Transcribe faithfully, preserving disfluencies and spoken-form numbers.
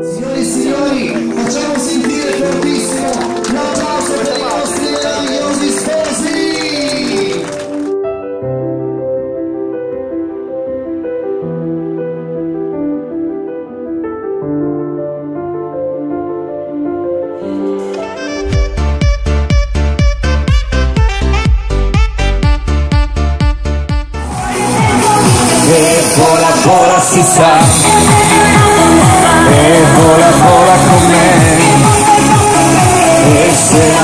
Signori e signori, facciamo sentire fortissimo un applauso per i nostri meravigliosi sposi! E vola, vola, si sa. E vola, vola con me. E se